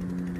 time.